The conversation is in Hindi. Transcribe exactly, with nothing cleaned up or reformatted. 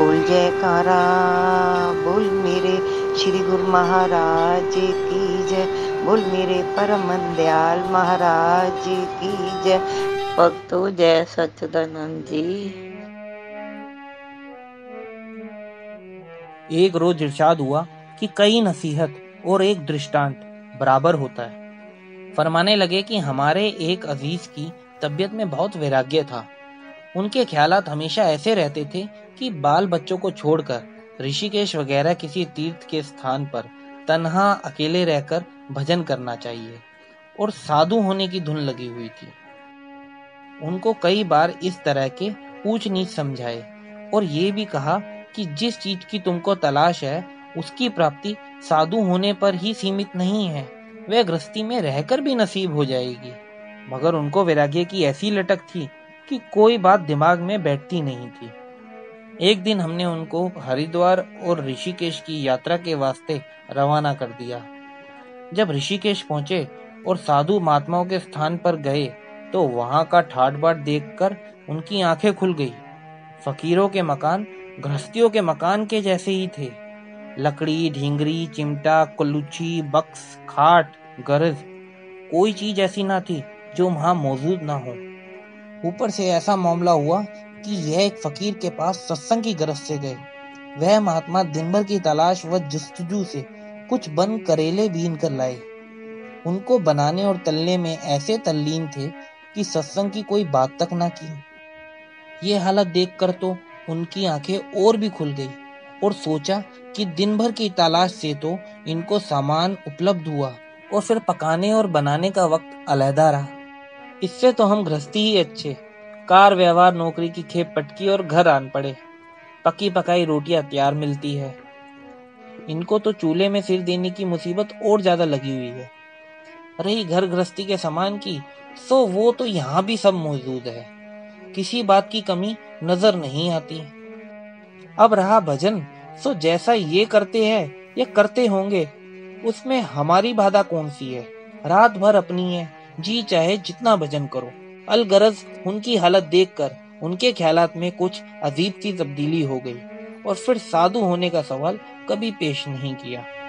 बोल जयकारा बोल मेरे श्री गुरु महाराज की जय, बोल मेरे परम दयाल महाराज की जय। भक्तों जय सच्चिदानंद जी। एक रोज इरशाद हुआ कि कई नसीहत और एक दृष्टांत बराबर होता है। फरमाने लगे कि हमारे एक अजीज की तबीयत में बहुत वैराग्य था। उनके ख्यालात हमेशा ऐसे रहते थे कि बाल बच्चों को छोड़कर ऋषिकेश वगैरह किसी तीर्थ के स्थान पर तन्हा अकेले रहकर भजन करना चाहिए, और साधु होने की धुन लगी हुई थी। उनको कई बार इस तरह के पूछ नीच समझाए और ये भी कहा कि जिस चीज की तुमको तलाश है उसकी प्राप्ति साधु होने पर ही सीमित नहीं है, वह गृहस्थी में रहकर भी नसीब हो जाएगी। मगर उनको वैराग्य की ऐसी लटक थी कि कोई बात दिमाग में बैठती नहीं थी। एक दिन हमने उनको हरिद्वार और ऋषिकेश की यात्रा के वास्ते रवाना कर दिया। जब ऋषिकेश पहुंचे और साधु महात्माओं के स्थान पर गए तो वहां का ठाट बाट देखकर उनकी आंखें खुल गई। फकीरों के मकान गृहस्थियों के मकान के जैसे ही थे। लकड़ी, ढींगरी, चिमटा, कुल्लूची, बक्स, खाट, गरज, कोई चीज ऐसी ना थी जो वहां मौजूद ना हो। ऊपर से ऐसा मामला हुआ कि यह एक फकीर के पास सत्संग की गरज से गए। वह महात्मा दिन भर की तलाश व जुस्तजू से कुछ बन करेले बीन कर लाए। उनको बनाने और तलने में ऐसे तल्लीन थे कि सत्संग की कोई बात तक ना की। ये हालत देखकर तो उनकी आंखें और भी खुल गई और सोचा कि दिन भर की तलाश से तो इनको सामान उपलब्ध हुआ और फिर पकाने और बनाने का वक्त अलहदा रहा। इससे तो हम गृहस्थी ही अच्छे। कार, व्यवहार, नौकरी की खेप पटकी और घर आन पड़े। पकी पकाई रोटियां तैयार मिलती है। इनको तो चूल्हे में सिर देने की मुसीबत और ज्यादा लगी हुई है। रही घर गृहस्थी के सामान की, सो वो तो यहाँ भी सब मौजूद है। किसी बात की कमी नजर नहीं आती। अब रहा भजन, सो जैसा ये करते हैं या करते होंगे, उसमें हमारी बाधा कौन सी है। रात भर अपनी है, जी चाहे जितना भजन करो। अलगरज उनकी हालत देखकर उनके ख्यालात में कुछ अजीब सी तब्दीली हो गई और फिर साधु होने का सवाल कभी पेश नहीं किया।